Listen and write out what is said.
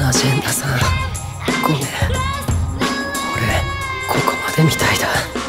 ナジェンダさんごめん、俺ここまでみたいだ。